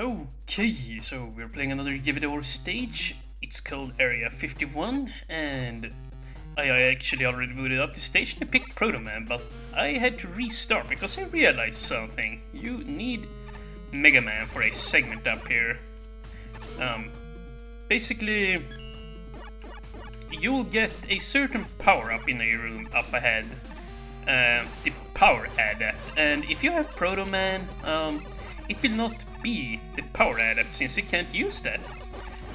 Okay, so we're playing another Jevedor stage. It's called Area 51, and I actually already booted up the stage and I picked Proto Man, but I had to restart because I realized something. You need Mega Man for a segment up here. Basically, you'll get a certain power-up in a room up ahead. The power adept, and if you have Proto Man, it will not be the power adept since you can't use that.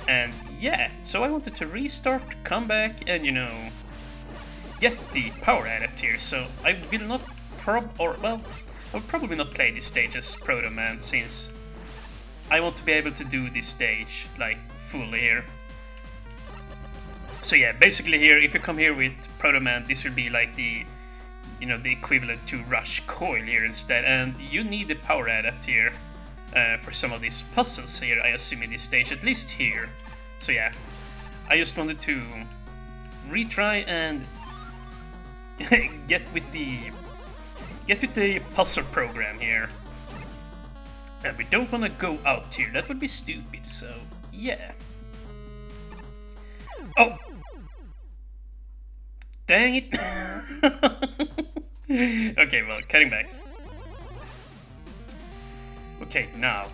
And yeah, so I wanted to restart, come back, and you know, get the power adept here. So I will not I'll probably not play this stage as Proto Man since I want to be able to do this stage like fully here. So yeah, basically here, if you come here with Proto Man, this will be like the, you know, the equivalent to Rush Coil here instead, and you need the power adept here for some of these puzzles here, I assume, in this stage, at least here. So yeah, I just wanted to retry and get with the puzzle program here, and we don't want to go out here, that would be stupid. So yeah. Oh, dang it. Okay, well, cutting back. Okay, now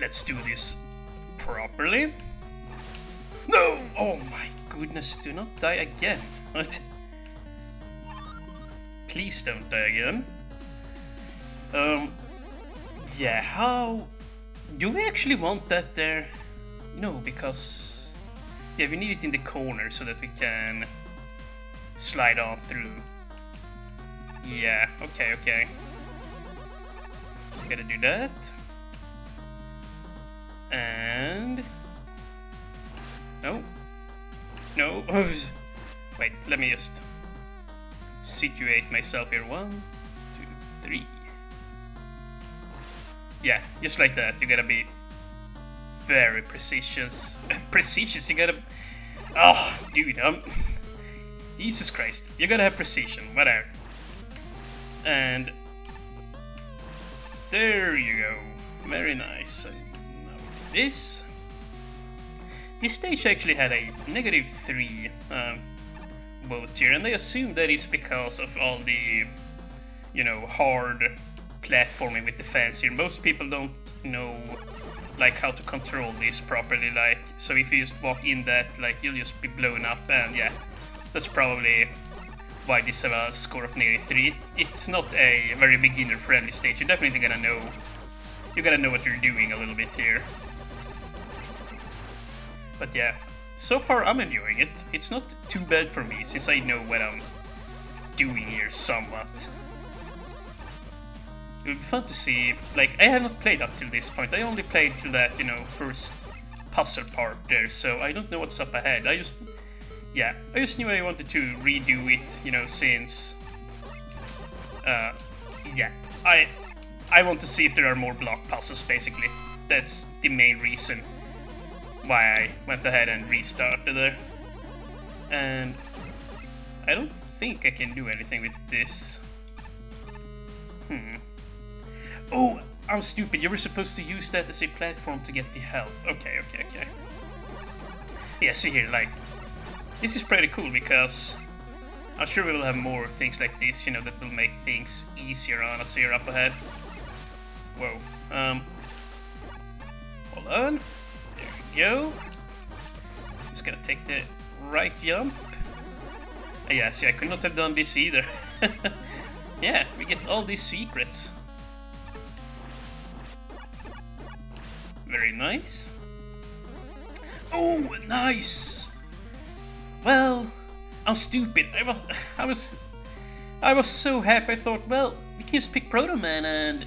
let's do this properly. No! Oh my goodness, do not die again. What? Please don't die again. Yeah, how do we actually want that there? No, because yeah, we need it in the corner so that we can slide on through. Yeah, okay. Gotta do that. And no. Wait, let me just situate myself here. 1, 2, 3. Yeah, just like that. You gotta be very precise. Precise. You gotta. Oh, dude. Jesus Christ. You gotta have precision. Whatever. And there you go. Very nice. And now this. This stage actually had a -3 vote here, and I assume that is because of all the, you know, hard platforming with the fans here. Most people don't know like how to control this properly. Like, so if you just walk in that, like, you'll just be blown up, and yeah, that's probably why this have a score of nearly 3. It's not a very beginner-friendly stage. You're definitely gonna know. You gotta know what you're doing a little bit here. But yeah, so far I'm enjoying it. It's not too bad for me since I know what I'm doing here somewhat. It would be fun to see. Like, I have not played up till this point. I only played till that, you know, first puzzle part there. So I don't know what's up ahead. Yeah, I just knew I wanted to redo it, you know, since, yeah, I want to see if there are more block puzzles, basically. That's the main reason why I went ahead and restarted there. And I don't think I can do anything with this. Oh, I'm stupid. You were supposed to use that as a platform to get the help. Okay. Yeah, see here, like, this is pretty cool because I'm sure we will have more things like this, you know, that will make things easier on us here up ahead. Whoa. Hold on. There we go. Just gonna take the right jump. Yeah, see, I could not have done this either. Yeah, we get all these secrets. Very nice. Oh, nice! Well, I'm stupid. I was so happy. I thought, well, we can just pick Proto Man and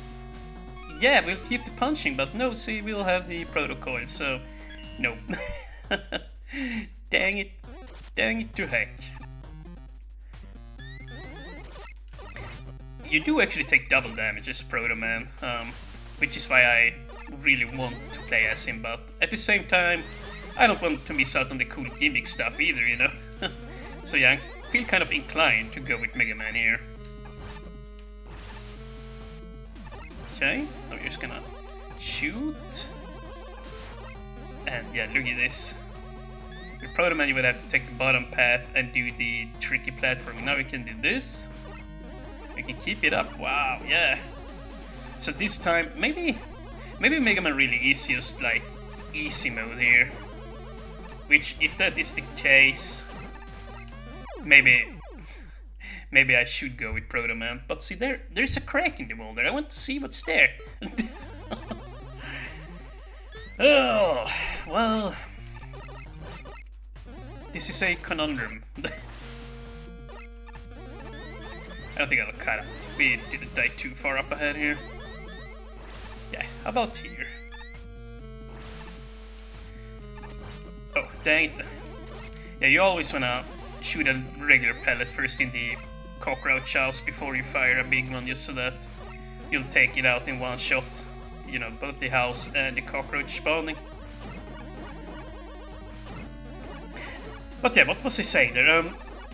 yeah, we'll keep the punching. But no, see, we'll have the Proto Coil. So no. dang it to heck. You do actually take double damage as Proto Man, which is why I really want to play as him. But at the same time, I don't want to miss out on the cool gimmick stuff either, you know? So yeah, I feel kind of inclined to go with Mega Man here. Okay, I'm just gonna Shoot. And yeah, look at this. With Proto Man you would have to take the bottom path and do the tricky platform. Now we can do this. We can keep it up. Wow, yeah. So this time, maybe Mega Man really is just like easy mode here. Which, if that is the case, maybe I should go with Proto Man. But see, there's a crack in the wall there. I want to see what's there. Oh, well, this is a conundrum. I don't think I'll cut it. We didn't die too far up ahead here. Yeah, how about here? Oh, dang it. Yeah, you always wanna shoot a regular pellet first in the cockroach house before you fire a big one, just so that you'll take it out in one shot. You know, both the house and the cockroach spawning. But yeah, what was I saying there?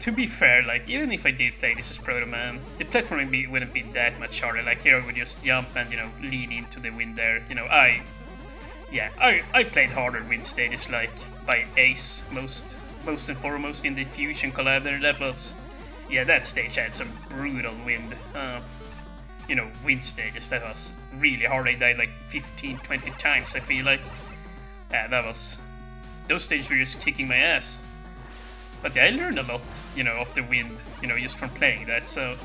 To be fair, like, even if I did play this as Proto Man, the platforming wouldn't be that much harder. Like, here I would just jump and, you know, lean into the wind there. You know, I played harder wind stages, like, by Ace, most and foremost in the Fusion Collab there. That was, yeah, that stage had some brutal wind. You know, wind stages, that was really hard. I died like 15-20 times, I feel like. Yeah, that was... Those stages were just kicking my ass. But yeah, I learned a lot, you know, of the wind, you know, just from playing that. So,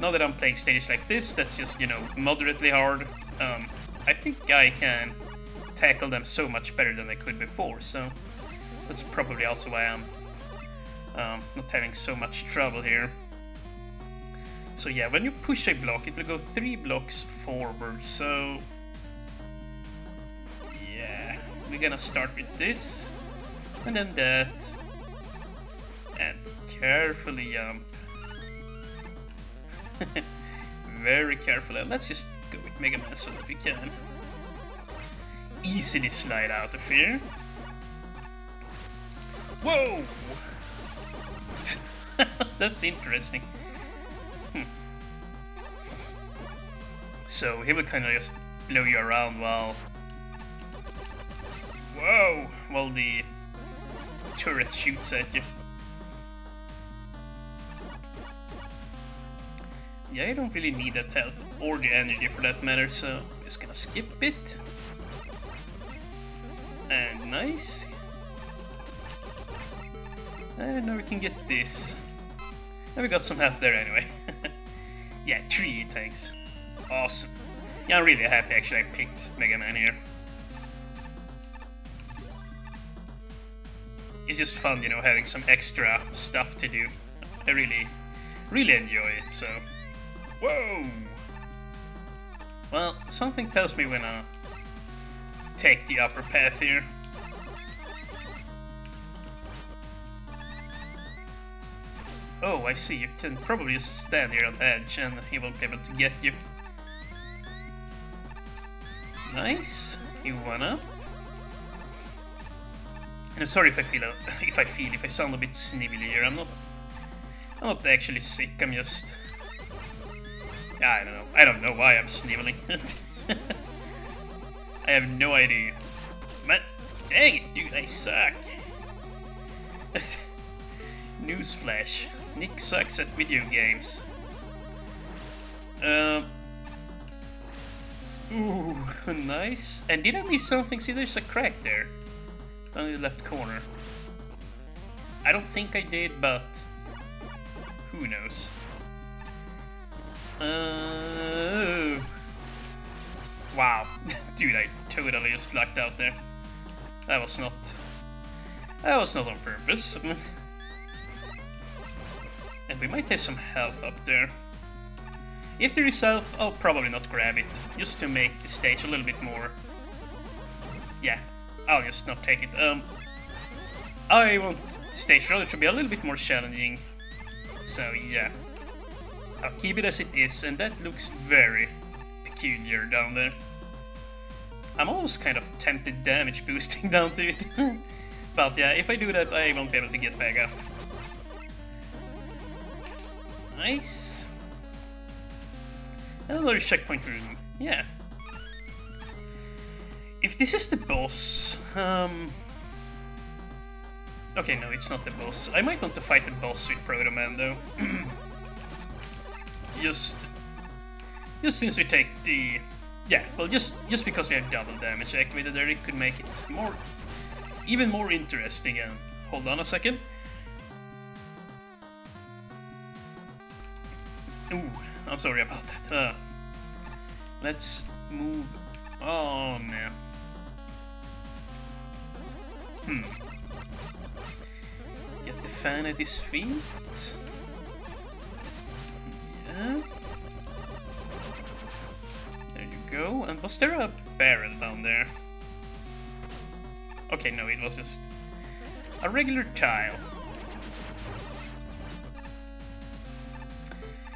now that I'm playing stages like this, that's just, you know, moderately hard. I think I can tackle them so much better than I could before, so... That's probably also why I'm not having so much trouble here. So yeah, when you push a block, it will go 3 blocks forward, so... Yeah, we're gonna start with this, and then that, and carefully jump. Very carefully, let's just go with Mega Man so that we can easily slide out of here. Whoa! That's interesting. So he will kind of just blow you around while... Whoa! While the turret shoots at you. Yeah, I don't really need that health, or the energy for that matter, so I'm just gonna skip it. And nice. And now we can get this. And we got some health there anyway. Yeah, 3 E-Tanks. Awesome. Yeah, I'm really happy actually I picked Mega Man here. It's just fun, you know, having some extra stuff to do. I really enjoy it, so... Whoa! Well, something tells me when I take the upper path here. Oh, I see, you can probably just stand here on the edge and he won't be able to get you. Nice, you wanna? And I'm sorry if I feel if I sound a bit snivelly here. I'm not actually sick. I'm just I don't know why I'm sniveling. I have no idea. Man, dang it, dude, I suck. Newsflash: Nick sucks at video games. Ooh, nice. And did I miss something? See, there's a crack there. Down in the left corner. I don't think I did, but... Who knows? Wow. Dude, I totally just lucked out there. That was not on purpose. And we might have some health up there. If there is health, I'll probably not grab it, just to make the stage a little bit more... Yeah, I'll just not take it. I want the stage rather to be a little bit more challenging, so yeah. I'll keep it as it is, and that looks very peculiar down there. I'm almost kind of tempted damage boosting down to it, but yeah, if I do that, I won't be able to get back up. Nice. Another checkpoint room, yeah. this is the boss. Okay, no, it's not the boss. I might want to fight the boss with Proto Man, though. Just since we take the... Yeah, well, just because we have double damage activated there, it could make it more... even more interesting. And hold on a second. Ooh, I'm sorry about that. Let's move on. Get the fan at his feet. Yeah. There you go. And was there a barrel down there? Okay, no, it was just a regular tile.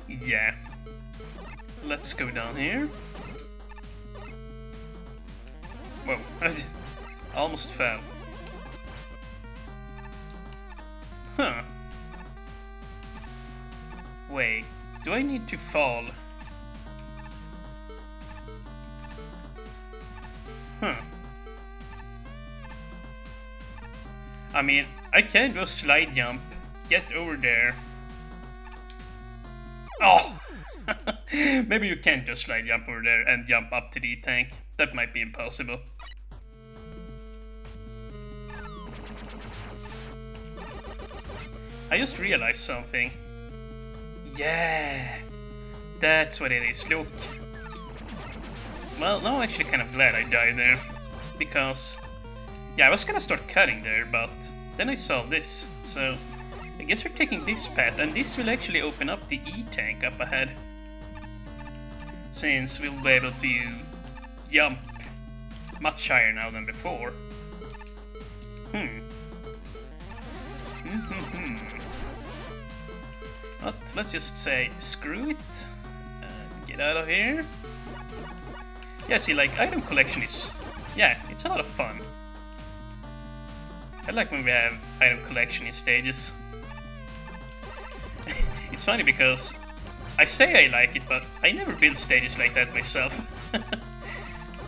Yeah. Let's go down here. Whoa, I almost fell. Huh. Wait, do I need to fall? Huh. I mean, I can do a slide jump. Get over there. Oh! Maybe you can't just slide jump over there and jump up to the E-Tank. That might be impossible. I just realized something. Yeah! That's what it is, look. Well, now I'm actually kind of glad I died there. Because... yeah, I was gonna start cutting there, but then I saw this. So, I guess we're taking this path, and this will actually open up the E-Tank up ahead. Since we'll be able to jump much higher now than before. But let's just say screw it and get out of here. Yeah, see, like, item collection is... yeah, it's a lot of fun. I like when we have item collection in stages. It's funny because I say I like it, but I never build stages like that myself.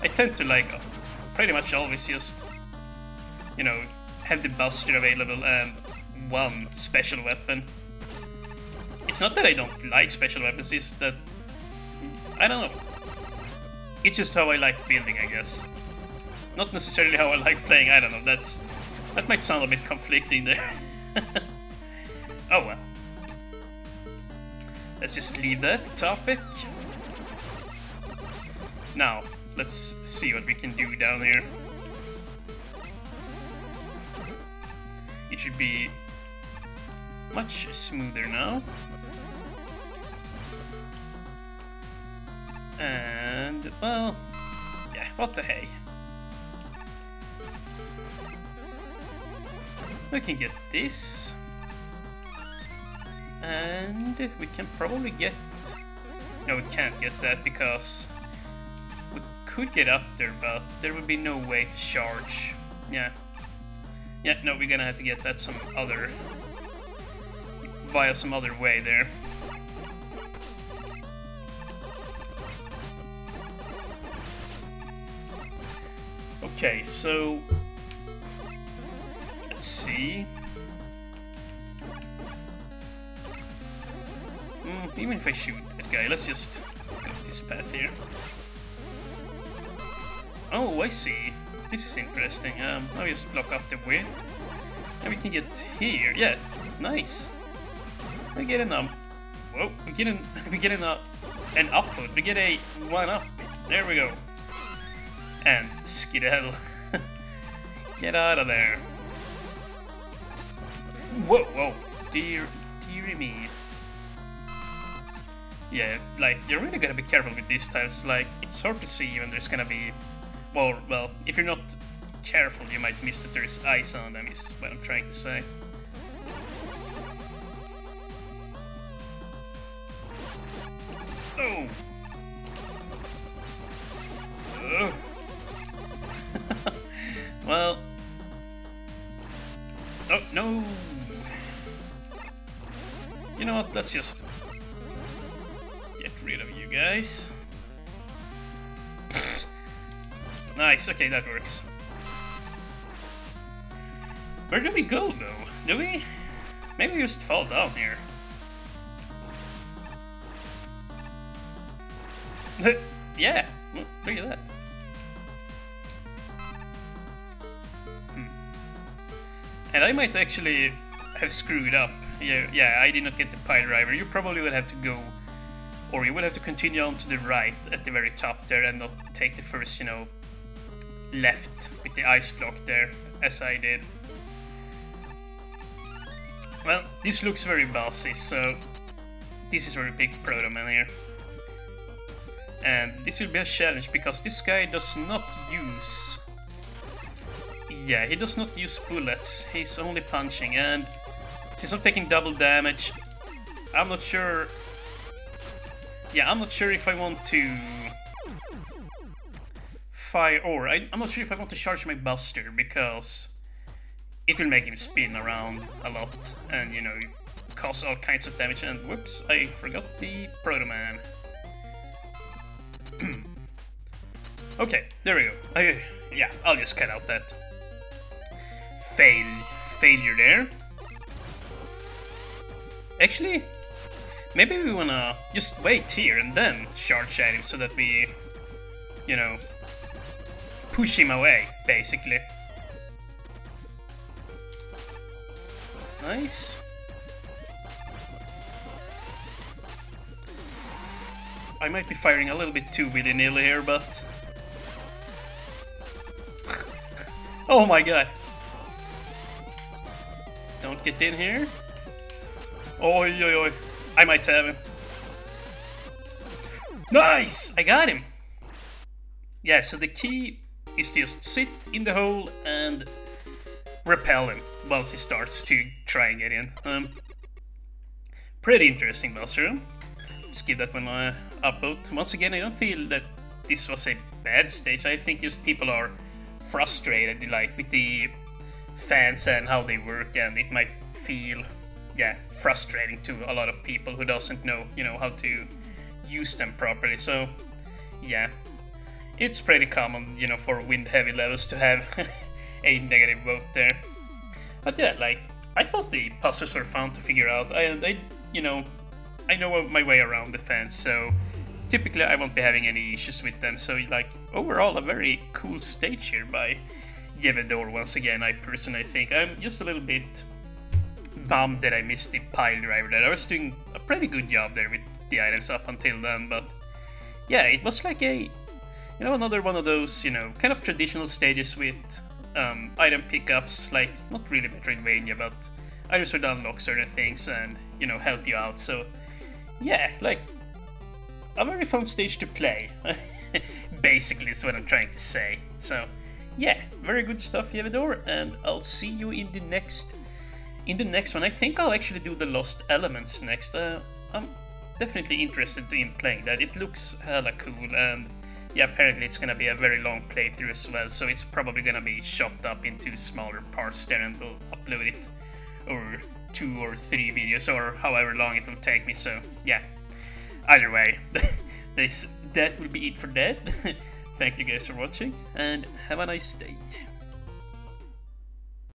I tend to, like, pretty much always just, you know, have the Buster available and one special weapon. It's not that I don't like special weapons, it's that... I don't know. It's just how I like building, I guess. Not necessarily how I like playing, I don't know, that's... that might sound a bit conflicting there. Oh well. Let's just leave that topic. Now, let's see what we can do down here. It should be much smoother now. And, well, yeah, what the hey. We can get this. And we can probably get... no, we can't get that because we could get up there, but there would be no way to charge. Yeah. Yeah, no, we're gonna have to get that some other... via some other way there. Okay, so... let's see... even if I shoot that guy, let's just go this path here. Oh, I see. This is interesting. Now we just block off the way. And we can get here. Yeah, nice. We get an whoa, we get an output. We get a one up. There we go. And skedaddle. Get out of there. Whoa, whoa, dear me. Yeah, like, you're really gonna be careful with these tiles, like, it's hard to see when there's gonna be... well, if you're not careful, you might miss that there's ice on them, is what I'm trying to say. Oh! Ugh. Well... oh, no! You know what, let's just... get rid of you guys. Nice, okay, that works. Where do we go, though? Do we? Maybe we just fall down here. Yeah, look at that. And I might actually have screwed up. Yeah, I did not get the pile driver. You probably will have to go, or you will have to continue on to the right at the very top there and not take the first, you know, left with the ice block there, as I did. Well, this looks very bossy, so this is where we pick Proto Man here. And this will be a challenge because this guy does not use... Yeah, he does not use bullets, he's only punching, and since I'm taking double damage, I'm not sure... Yeah, I'm not sure if I want to... fire, or I'm not sure if I want to charge my Buster, because it will make him spin around a lot, and, you know, cause all kinds of damage, and whoops, I forgot the Proto Man. Okay, there we go. Yeah, I'll just cut out that failure there. Actually, maybe we wanna just wait here and then charge at him so that we, you know, push him away, basically. Nice. I might be firing a little bit too willy-nilly here, but... Oh my god! Don't get in here. Oi, oi, oi. I might have him. Nice! I got him! Yeah, so the key is to just sit in the hole and repel him once he starts to try and get in. Pretty interesting, Buster. Let's give that one a upvote. Once again, I don't feel that this was a bad stage. I think just people are frustrated, like, with the fans and how they work, and it might feel, yeah, frustrating to a lot of people who doesn't know, you know, how to use them properly. So, yeah, it's pretty common, you know, for wind-heavy levels to have a negative vote there. But yeah, like, I thought the puzzles were fun to figure out, and I know my way around the fence, so typically I won't be having any issues with them. So, like, overall a very cool stage here by Jevedor once again. I personally think I'm just a little bit bummed that I missed the pile driver. That I was doing a pretty good job there with the items up until then, but yeah, it was like a, you know, another one of those, you know, kind of traditional stages with item pickups, like not really Metroidvania, but items would unlock certain things and, you know, help you out. So yeah, like, a very fun stage to play, basically is what I'm trying to say. So yeah, very good stuff, Jevedor, and I'll see you in the next one. I think I'll actually do the Lost Elements next. I'm definitely interested in playing that. It looks hella cool, and yeah, apparently it's gonna be a very long playthrough as well, so it's probably gonna be chopped up into smaller parts there, and we'll upload it over 2 or 3 videos, or however long it will take me. So yeah, either way, that will be it for that. Thank you guys for watching, and have a nice day.